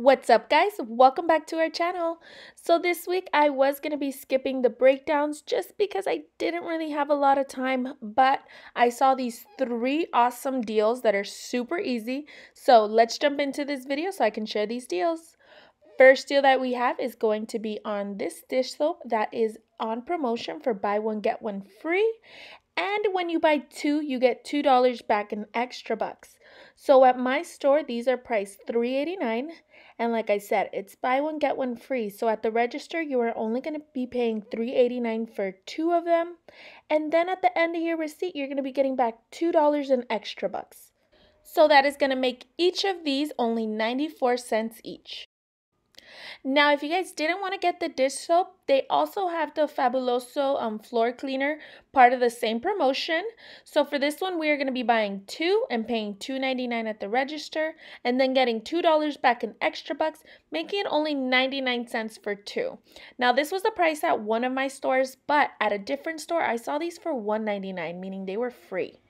What's up, guys? Welcome back to our channel. So this week I was going to be skipping the breakdowns just because I didn't really have a lot of time, but I saw these three awesome deals that are super easy. So let's jump into this video so I can share these deals. First deal that we have is going to be on this dish soap that is on promotion for buy one get one free, and when you buy two you get $2 back in extra bucks. So at my store these are priced $3.89, and like I said, it's buy one get one free. So at the register you are only going to be paying $3.89 for two of them, and then at the end of your receipt you're going to be getting back $2 in extra bucks. So that is going to make each of these only 94 cents each. Now, if you guys didn't want to get the dish soap, they also have the Fabuloso floor cleaner, part of the same promotion. So for this one, we are going to be buying two and paying $2.99 at the register, and then getting $2 back in extra bucks, making it only 99 cents for two. Now, this was the price at one of my stores, but at a different store, I saw these for $1.99, meaning they were free.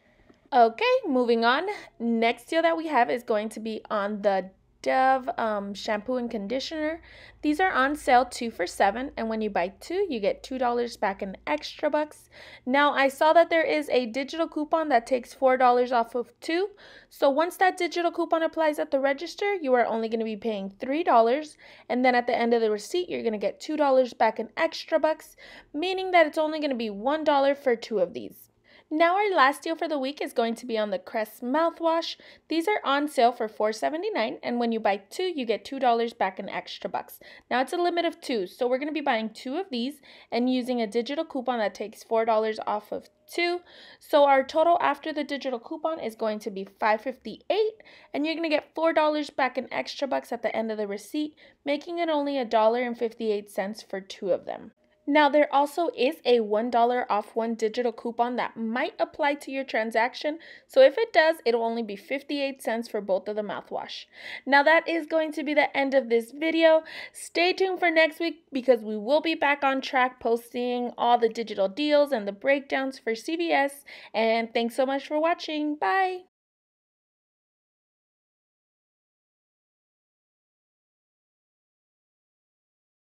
Okay, moving on. Next deal that we have is going to be on the Dove shampoo and conditioner. These are on sale 2 for $7, and when you buy two you get $2 back in extra bucks. Now I saw that there is a digital coupon that takes $4 off of two, so once that digital coupon applies at the register you are only going to be paying $3, and then at the end of the receipt you're going to get $2 back in extra bucks, meaning that it's only going to be $1 for two of these. Now our last deal for the week is going to be on the Crest mouthwash. These are on sale for $4.79, and when you buy two, you get $2 back in extra bucks. Now it's a limit of two, so we're going to be buying two of these and using a digital coupon that takes $4 off of two. So our total after the digital coupon is going to be $5.58, and you're going to get $4 back in extra bucks at the end of the receipt, making it only $1.58 for two of them. Now there also is a $1 off one digital coupon that might apply to your transaction, so if it does, it'll only be 58 cents for both of the mouthwash. Now that is going to be the end of this video. Stay tuned for next week because we will be back on track posting all the digital deals and the breakdowns for CVS. And thanks so much for watching. Bye!